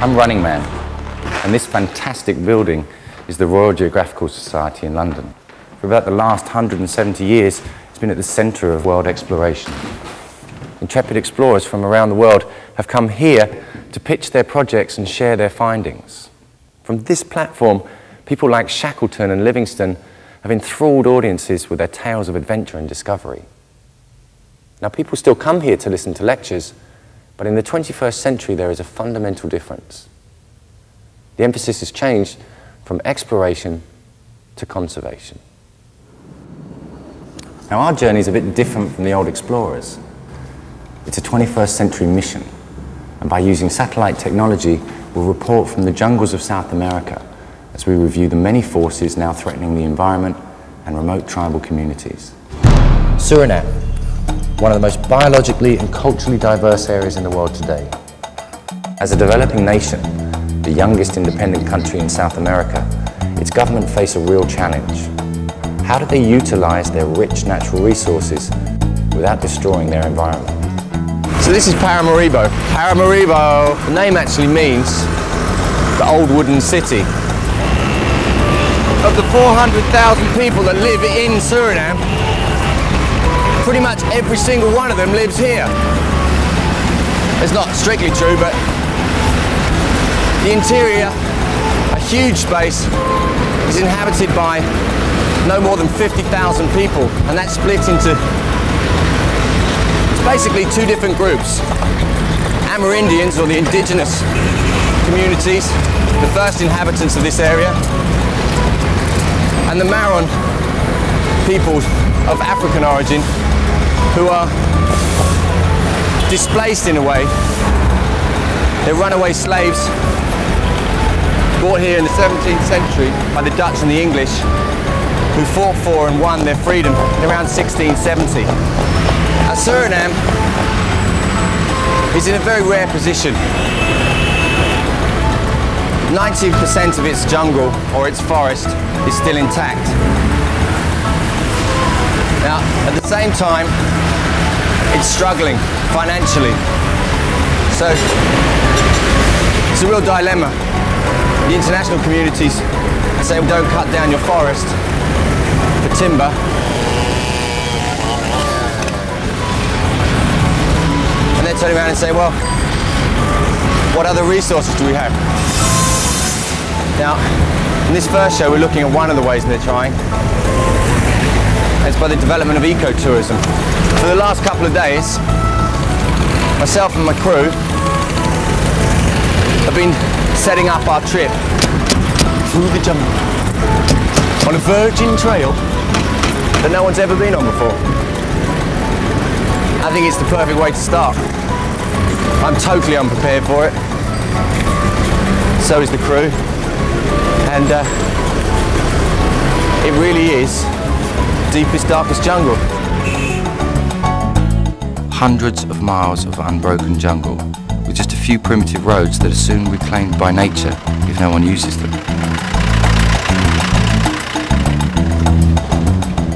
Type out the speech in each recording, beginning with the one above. I'm Running Man, and this fantastic building is the Royal Geographical Society in London. For about the last 170 years, it's been at the centre of world exploration. Intrepid explorers from around the world have come here to pitch their projects and share their findings. From this platform, people like Shackleton and Livingstone have enthralled audiences with their tales of adventure and discovery. Now, people still come here to listen to lectures, but in the 21st century there is a fundamental difference. The emphasis has changed from exploration to conservation. Now, our journey is a bit different from the old explorers. It's a 21st century mission, and by using satellite technology, we'll report from the jungles of South America as we review the many forces now threatening the environment and remote tribal communities. Suriname, one of the most biologically and culturally diverse areas in the world today. As a developing nation, the youngest independent country in South America, its government face a real challenge. How do they utilize their rich natural resources without destroying their environment? So this is Paramaribo. Paramaribo, the name actually means the old wooden city. Of the 400,000 people that live in Suriname, pretty much every single one of them lives here. It's not strictly true, but the interior, a huge space, is inhabited by no more than 50,000 people, and that's split into basically two different groups. Amerindians, or the indigenous communities, the first inhabitants of this area, and the Maron peoples of African origin, who are displaced in a way. They're runaway slaves brought here in the 17th century by the Dutch and the English, who fought for and won their freedom in around 1670. Now, Suriname is in a very rare position. 90% of its jungle, or its forest, is still intact. Now, at the same time, it's struggling financially. So, it's a real dilemma. The international communities say, well, don't cut down your forest for timber. And they turn around and say, well, what other resources do we have? Now, in this first show, we're looking at one of the ways they're trying. It's by the development of ecotourism. For the last couple of days, myself and my crew have been setting up our trip through the jungle on a virgin trail that no one's ever been on before. I think it's the perfect way to start. I'm totally unprepared for it. So is the crew. And it really is deepest, darkest jungle. Hundreds of miles of unbroken jungle, with just a few primitive roads that are soon reclaimed by nature if no one uses them.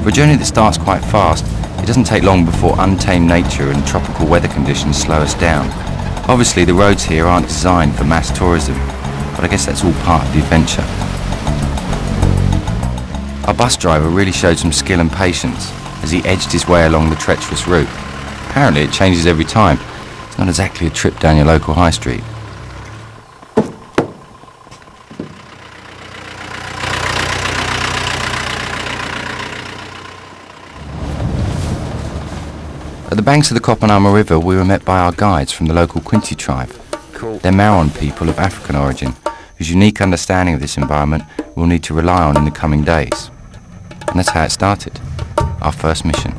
For a journey that starts quite fast, it doesn't take long before untamed nature and tropical weather conditions slow us down. Obviously, the roads here aren't designed for mass tourism, but I guess that's all part of the adventure. Our bus driver really showed some skill and patience as he edged his way along the treacherous route. Apparently it changes every time. It's not exactly a trip down your local high street. At the banks of the Copanama River, we were met by our guides from the local Quinti tribe. They're Maron people of African origin, whose unique understanding of this environment we'll need to rely on in the coming days. And that's how it started, our first mission.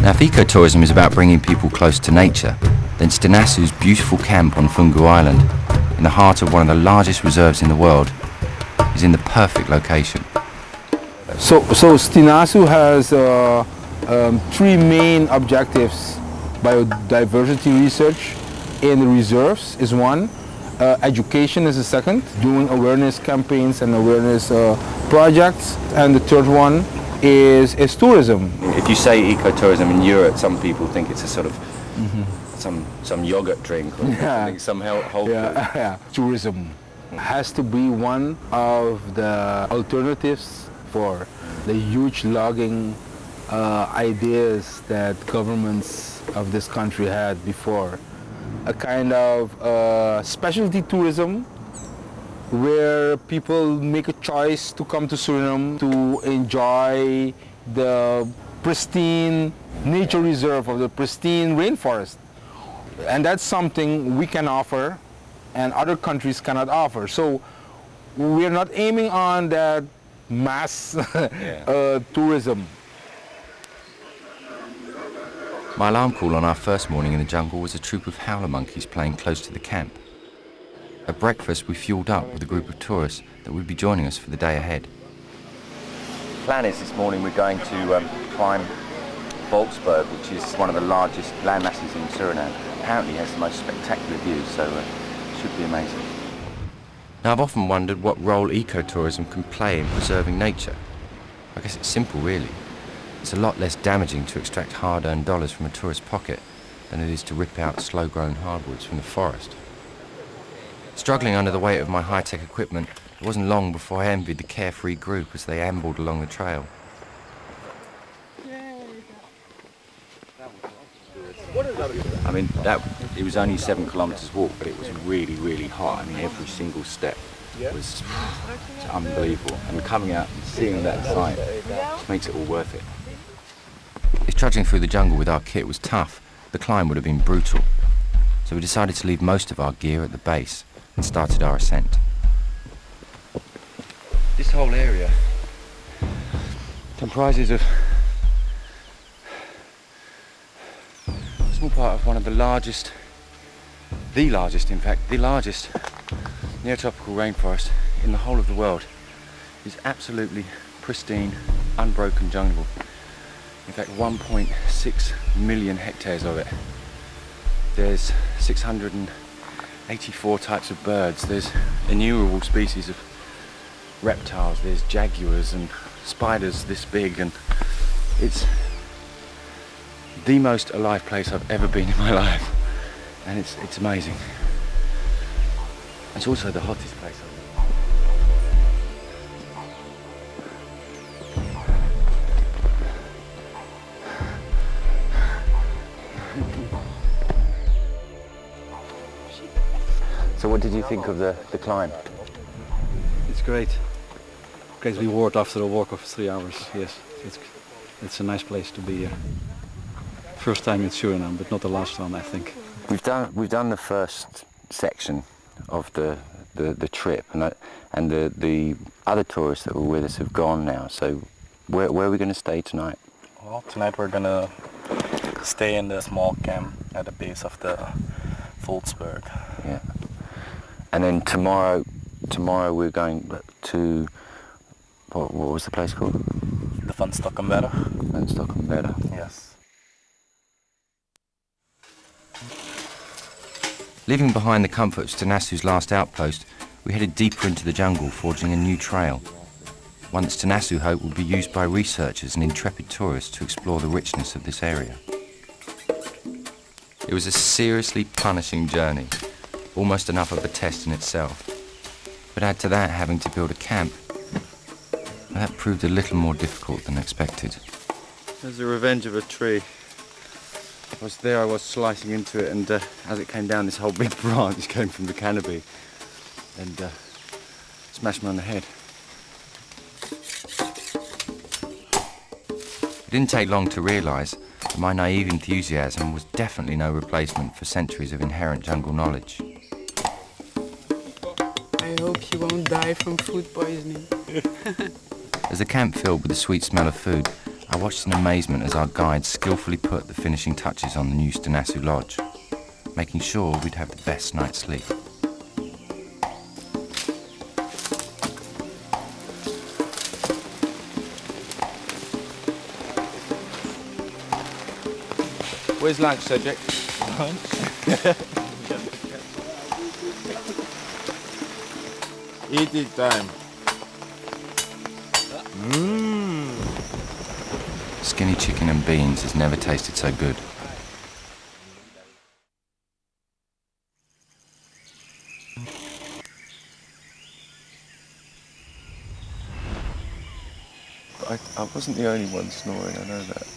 Now, if ecotourism is about bringing people close to nature, then Stinasu's beautiful camp on Fungu Island, in the heart of one of the largest reserves in the world, is in the perfect location. So Stinasu has three main objectives. biodiversity research in reserves is one. Education is the second, doing awareness campaigns and awareness projects. And the third one is tourism. If you say ecotourism in Europe, some people think it's a sort of some yogurt drink or some whole food. Tourism has to be one of the alternatives for the huge logging ideas that governments of this country had before. A kind of specialty tourism where people make a choice to come to Suriname to enjoy the pristine nature reserve of the pristine rainforest. And that's something we can offer and other countries cannot offer. So we're not aiming on that mass tourism. My alarm call on our first morning in the jungle was a troop of howler monkeys playing close to the camp. At breakfast, we fueled up with a group of tourists that would be joining us for the day ahead. The plan is this morning we're going to climb Voltzberg, which is one of the largest land masses in Suriname. Apparently it has the most spectacular views, so it should be amazing. Now, I've often wondered what role ecotourism can play in preserving nature. I guess it's simple, really. It's a lot less damaging to extract hard-earned dollars from a tourist's pocket than it is to rip out slow-grown hardwoods from the forest. Struggling under the weight of my high-tech equipment, it wasn't long before I envied the carefree group as they ambled along the trail. I mean, it was only 7 kilometres walk, but it was really, really hot. I mean, every single step was unbelievable. And coming out and seeing that sight just makes it all worth it. If trudging through the jungle with our kit was tough, the climb would have been brutal. So we decided to leave most of our gear at the base and started our ascent. This whole area comprises of a small part of one of the largest in fact, the largest neotropical rainforest in the whole of the world. Is absolutely pristine, unbroken jungle. In fact, 1.6 million hectares of it. There's 684 types of birds, there's innumerable species of reptiles, there's jaguars and spiders this big, and it's the most alive place I've ever been in my life, and it's amazing. It's also the hottest place I've been. So what did you think of the climb? It's great. Great reward after a walk of 3 hours, yes. It's a nice place to be here. First time in Suriname, but not the last one, I think. We've done the first section of the trip, and the other tourists that were with us have gone now. So where are we going to stay tonight? Well, tonight we're going to stay in the small camp at the base of the Voltzberg. Yeah. And then tomorrow we're going to, what was the place called? The Funstockenberge. Funstockenberge. Yes. Leaving behind the comforts to Tanasu's last outpost, we headed deeper into the jungle, forging a new trail. One that Tanasu hoped would be used by researchers and intrepid tourists to explore the richness of this area. It was a seriously punishing journey. Almost enough of a test in itself. But add to that having to build a camp, that proved a little more difficult than expected. There's the revenge of a tree. I was slicing into it, and as it came down, this whole big branch came from the canopy and smashed me on the head. It didn't take long to realise that my naive enthusiasm was definitely no replacement for centuries of inherent jungle knowledge. I hope you won't die from food poisoning. As the camp filled with the sweet smell of food, I watched in amazement as our guide skillfully put the finishing touches on the new Stinasu lodge, making sure we'd have the best night's sleep. Where's lunch, Cedric? Lunch? Eat it time. Skinny chicken and beans has never tasted so good. I wasn't the only one snoring, I know that.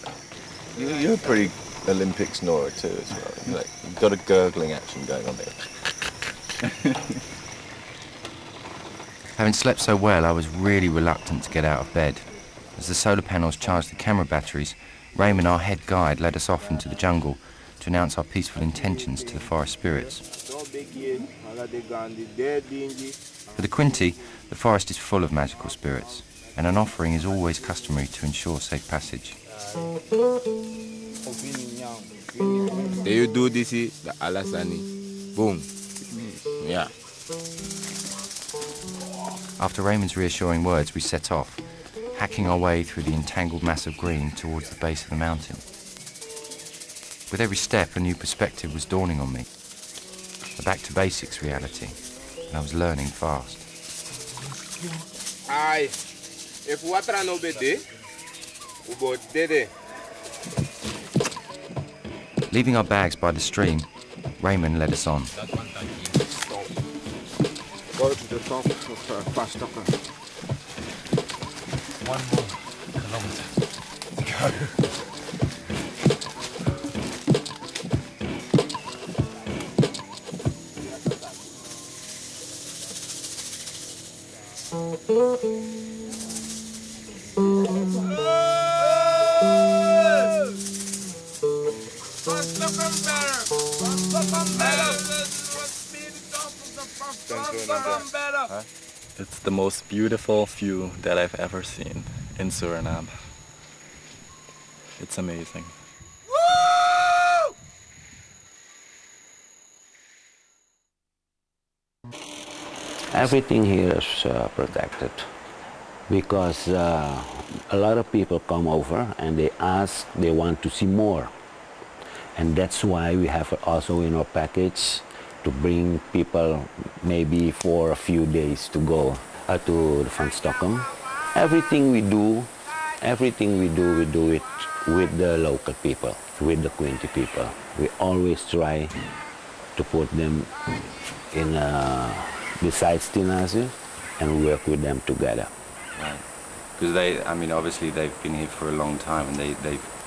You're a pretty Olympic snorer too as well. Like, you've got a gurgling action going on there. Having slept so well, I was really reluctant to get out of bed. As the solar panels charged the camera batteries, Raymond, our head guide, led us off into the jungle to announce our peaceful intentions to the forest spirits. For the Quinti, the forest is full of magical spirits, and an offering is always customary to ensure safe passage. They you do this, the alasani. Boom. Yeah. After Raymond's reassuring words, we set off, hacking our way through the entangled mass of green towards the base of the mountain. With every step, a new perspective was dawning on me, a back-to-basics reality, and I was learning fast. Aye. If water no bede, we go dede. Leaving our bags by the stream, Raymond led us on. Go to the top of Funstockenberge. 1 more kilometer to go. It's the most beautiful view that I've ever seen in Suriname. It's amazing. Woo! Everything here is protected because a lot of people come over and they ask, they want to see more. And that's why we have also in our package to bring people maybe for a few days to go to the Funstockenberge. Everything we do, we do it with the local people, with the Quinti people. We always try to put them in beside Stinasu and work with them together. Right. Because they, I mean, obviously they've been here for a long time and they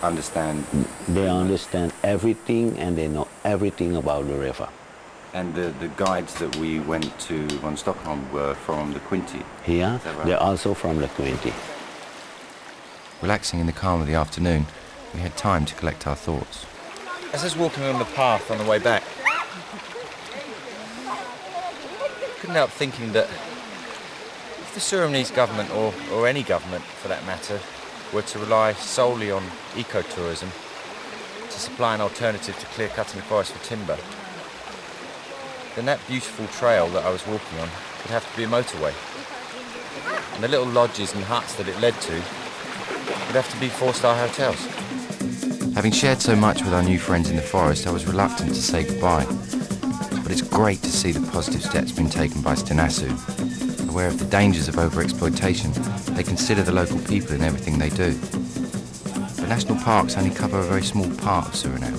understand. They understand everything and they know everything about the river. And the guides that we went to on Stockholm were from the Quinti? Yeah, right? They're also from the Quinti. Relaxing in the calm of the afternoon, we had time to collect our thoughts. As I was walking on the path on the way back, I couldn't help thinking that if the Surinamese government, or any government for that matter, were to rely solely on ecotourism to supply an alternative to clear-cutting forest for timber, then that beautiful trail that I was walking on would have to be a motorway. And the little lodges and huts that it led to would have to be 4-star hotels. Having shared so much with our new friends in the forest, I was reluctant to say goodbye. But it's great to see the positive steps being taken by Stinasu. Aware of the dangers of overexploitation, they consider the local people in everything they do. But national parks only cover a very small part of Suriname,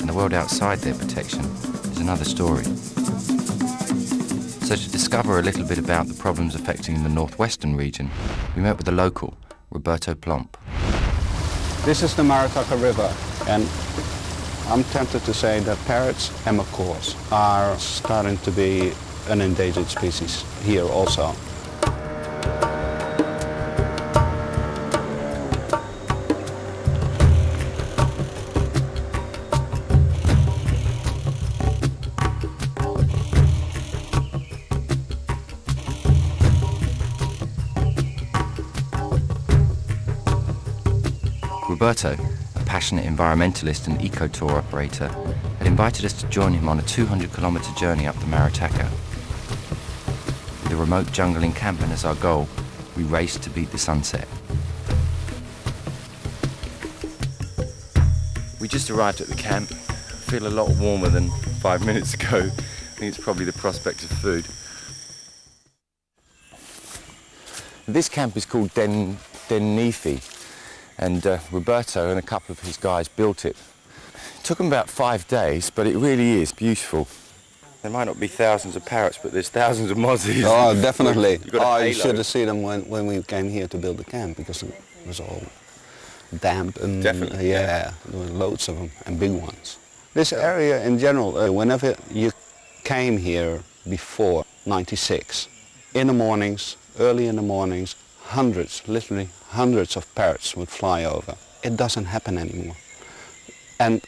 and the world outside their protection is another story. So to discover a little bit about the problems affecting the northwestern region, we met with the local, Roberto Plomp. This is the Marataka River, and I'm tempted to say that parrots and macaws are starting to be an endangered species here also. Roberto, a passionate environmentalist and eco-tour operator, had invited us to join him on a 200-kilometre journey up the Marataka. With a remote jungle encampment as our goal, we raced to beat the sunset. We just arrived at the camp. I feel a lot warmer than 5 minutes ago. I think it's probably the prospect of food. This camp is called Den Nifi, and Roberto and a couple of his guys built it. It took them about 5 days, but it really is beautiful. There might not be thousands of parrots, but there's thousands of mozzies. Oh, definitely. You should have seen them when we came here to build the camp, because it was all damp and there were loads of them, and big ones. This area in general, whenever you came here before 96, in the mornings, early in the mornings, hundreds, literally hundreds of parrots would fly over. It doesn't happen anymore. And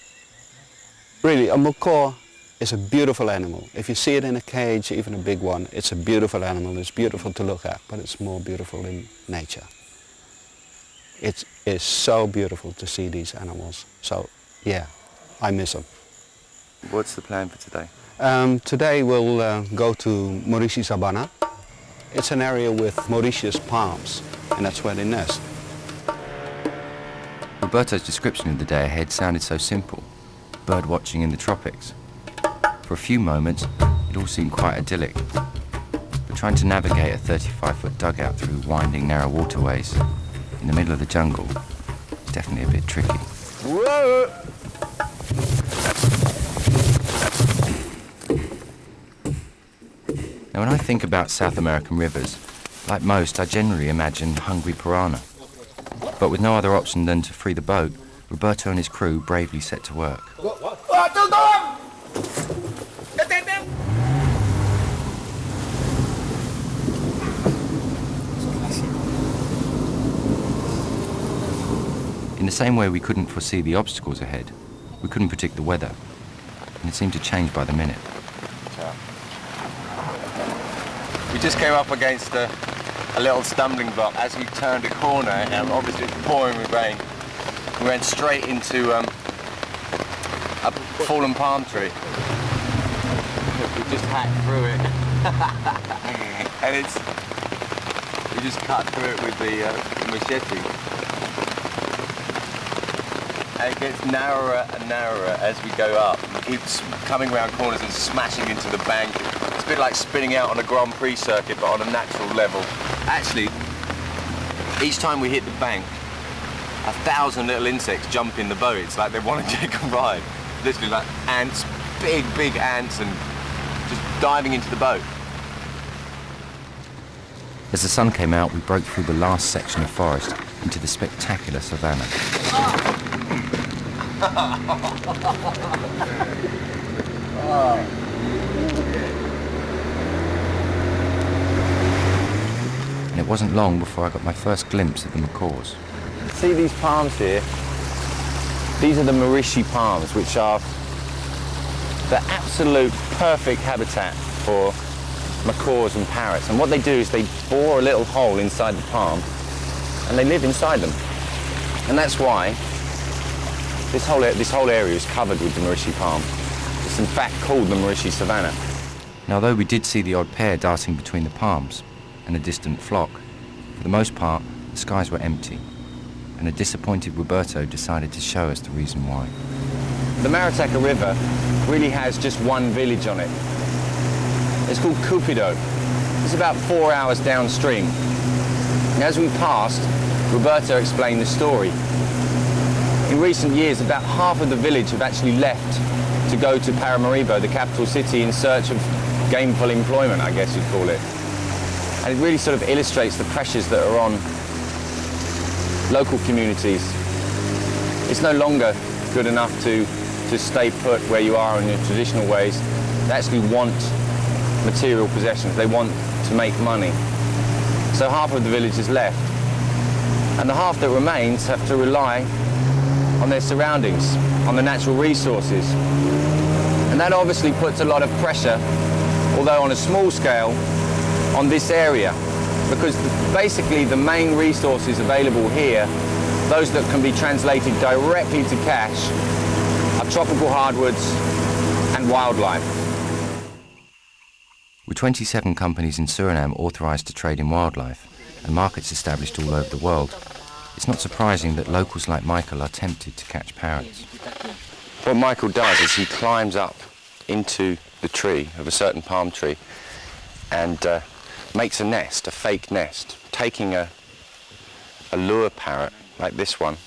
really, a macaw is a beautiful animal. If you see it in a cage, even a big one, it's a beautiful animal. It's beautiful to look at, but it's more beautiful in nature. It is so beautiful to see these animals. So, yeah, I miss them. What's the plan for today? Today we'll go to Maurisi Sabana. It's an area with Mauritius palms, and that's where they nest. Roberto's description of the day ahead sounded so simple, bird watching in the tropics. For a few moments, it all seemed quite idyllic, but trying to navigate a 35-foot dugout through winding, narrow waterways in the middle of the jungle is definitely a bit tricky. Whoa! Now, when I think about South American rivers, like most, I generally imagine hungry piranha. But with no other option than to free the boat, Roberto and his crew bravely set to work. In the same way we couldn't foresee the obstacles ahead, we couldn't predict the weather, and it seemed to change by the minute. We just came up against a little stumbling block as we turned a corner, and obviously it's pouring with rain. We went straight into a fallen palm tree. We just hacked through it. And we just cut through it with the machete. And it gets narrower and narrower as we go up. It keeps coming around corners and smashing into the bank. It's a bit like spinning out on a Grand Prix circuit, but on a natural level. Actually, each time we hit the bank, 1,000 little insects jump in the boat. It's like they want to take a ride. Literally like ants, big, big ants, and just diving into the boat. As the sun came out, we broke through the last section of forest into the spectacular savannah. Oh. And it wasn't long before I got my first glimpse of the macaws. See these palms here? These are the Marishi palms, which are the absolute perfect habitat for macaws and parrots. And what they do is they bore a little hole inside the palm, and they live inside them. And that's why this whole area is covered with the Marishi palm. It's in fact called the Marishi Savannah. Now, although we did see the odd pair darting between the palms, and a distant flock, for the most part, the skies were empty, and a disappointed Roberto decided to show us the reason why. The Marataka River really has just one village on it. It's called Cupido. It's about 4 hours downstream. And as we passed, Roberto explained the story. In recent years, about half of the village have actually left to go to Paramaribo, the capital city, in search of gainful employment, I guess you'd call it. And it really sort of illustrates the pressures that are on local communities. It's no longer good enough to stay put where you are in your traditional ways. They actually want material possessions. They want to make money. So half of the village is left. And the half that remains have to rely on their surroundings, on the natural resources. And that obviously puts a lot of pressure, although on a small scale, on this area, because basically the main resources available here, those that can be translated directly to cash, are tropical hardwoods and wildlife. With 27 companies in Suriname authorised to trade in wildlife and markets established all over the world, It's not surprising that locals like Michael are tempted to catch parrots. What Michael does is he climbs up into the tree of a certain palm tree and makes a nest, a fake nest, taking a lure parrot like this one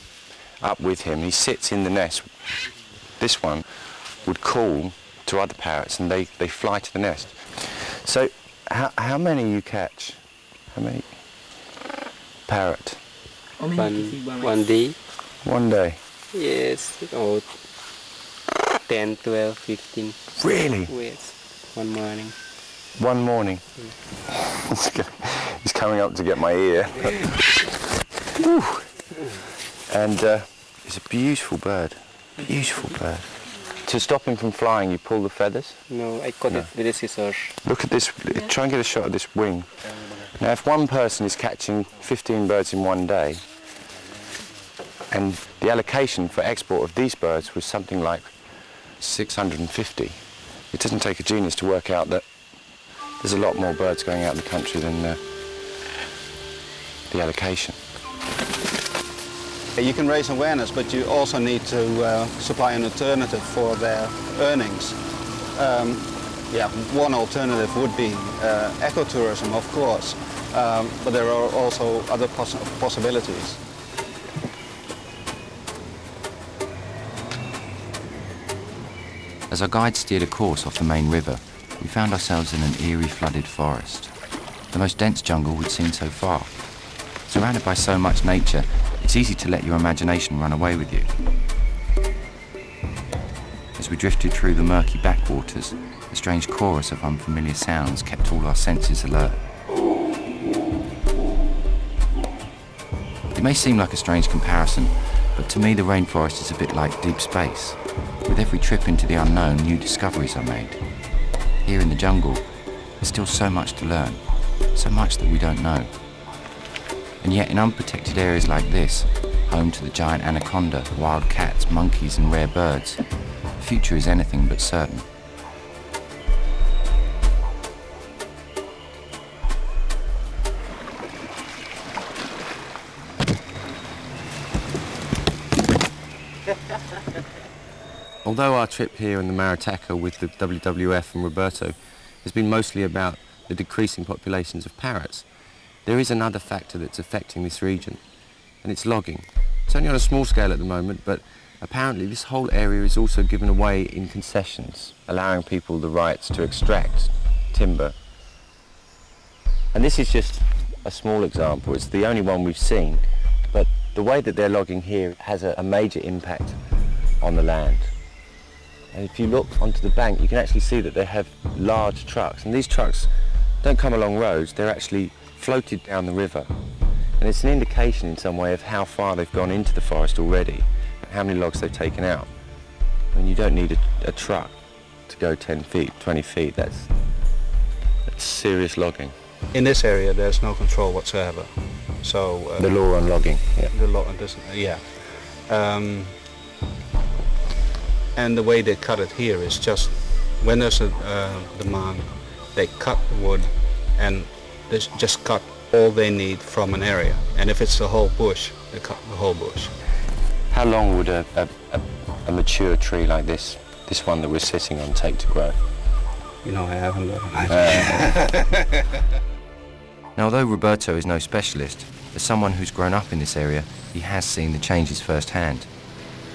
up with him. He sits in the nest. This one would call to other parrots and they fly to the nest. So how many you catch? How many parrot? One day. One day? Yes, or 10, 12, 15. Really? Yes, one morning. One morning? Mm. He's coming up to get my ear. And it's a beautiful bird. Beautiful bird. To stop him from flying, you pull the feathers? No, I caught it with a scissors. Look at this. Try and get a shot at this wing. Now, if one person is catching 15 birds in one day, and the allocation for export of these birds was something like 650, it doesn't take a genius to work out that there's a lot more birds going out of the country than the allocation. You can raise awareness, but you also need to supply an alternative for their earnings. One alternative would be ecotourism, of course, but there are also other possibilities. As our guide steered a course off the main river, we found ourselves in an eerie flooded forest, the most dense jungle we'd seen so far. Surrounded by so much nature, it's easy to let your imagination run away with you. As we drifted through the murky backwaters, a strange chorus of unfamiliar sounds kept all our senses alert. It may seem like a strange comparison, but to me the rainforest is a bit like deep space. With every trip into the unknown, new discoveries are made. Here in the jungle, there's still so much to learn, so much that we don't know. And yet in unprotected areas like this, home to the giant anaconda, wild cats, monkeys and rare birds, the future is anything but certain. Although our trip here in the Marataka with the WWF and Roberto has been mostly about the decreasing populations of parrots, there is another factor that's affecting this region, and it's logging. It's only on a small scale at the moment, but apparently this whole area is also given away in concessions, allowing people the rights to extract timber. And this is just a small example. It's the only one we've seen, but the way that they're logging here has a major impact on the land. And if you look onto the bank, you can actually see that they have large trucks, and these trucks don't come along roads, they're actually floated down the river, and it's an indication in some way of how far they've gone into the forest already, how many logs they've taken out. I mean, you don't need a truck to go 10 feet, 20 feet, that's serious logging. In this area there's no control whatsoever, so... the law on logging. Yeah. The law on this, yeah. And the way they cut it here is just, when there's a demand, they cut the wood and they just cut all they need from an area, and if it's the whole bush, they cut the whole bush. How long would a mature tree like this one that we're sitting on, take to grow? You know, I haven't got an idea. Now, although Roberto is no specialist, as someone who's grown up in this area, he has seen the changes firsthand.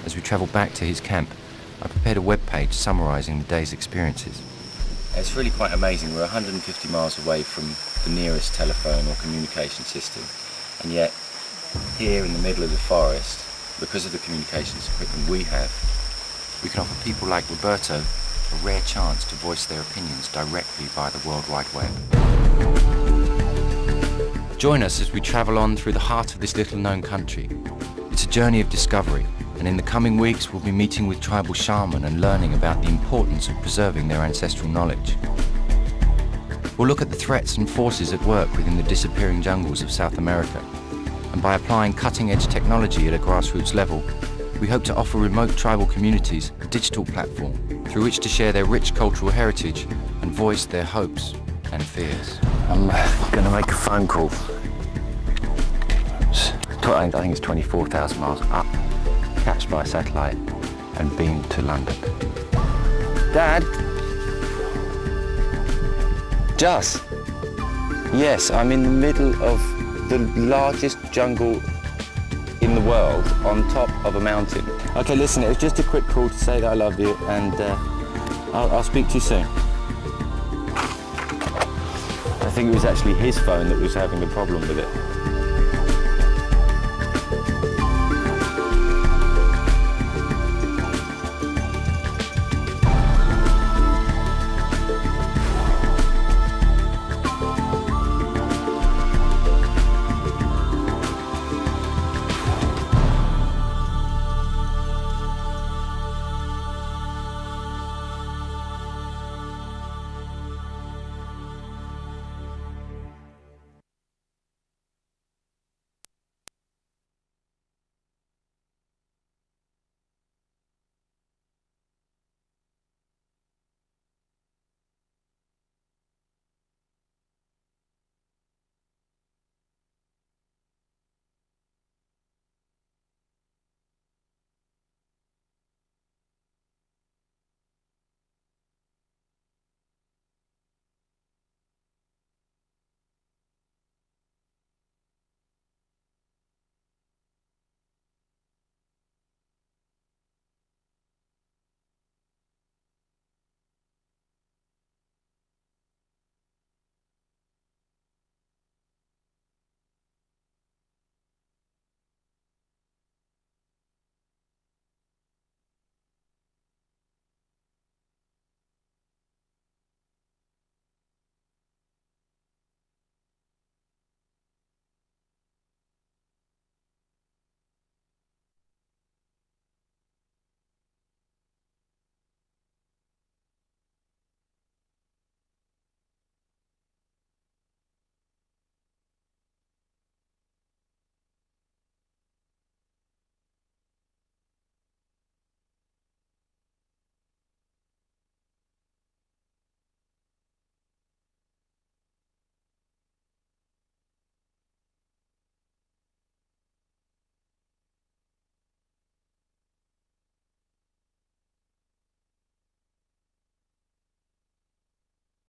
As we travel back to his camp, I prepared a web page summarising the day's experiences. It's really quite amazing. We're 150 miles away from the nearest telephone or communication system, and yet here in the middle of the forest, because of the communications equipment we have, we can offer people like Roberto a rare chance to voice their opinions directly via the World Wide Web. Join us as we travel on through the heart of this little known country. It's a journey of discovery, and in the coming weeks we'll be meeting with tribal shaman and learning about the importance of preserving their ancestral knowledge. We'll look at the threats and forces at work within the disappearing jungles of South America, and by applying cutting-edge technology at a grassroots level, we hope to offer remote tribal communities a digital platform through which to share their rich cultural heritage and voice their hopes and fears. I'm going to make a phone call. I think it's 24,000 miles up, catched by satellite and beamed to London. Dad? Just. Yes, I'm in the middle of the largest jungle in the world, on top of a mountain. Okay, listen, it was just a quick call to say that I love you, and I'll speak to you soon. I think it was actually his phone that was having a problem with it.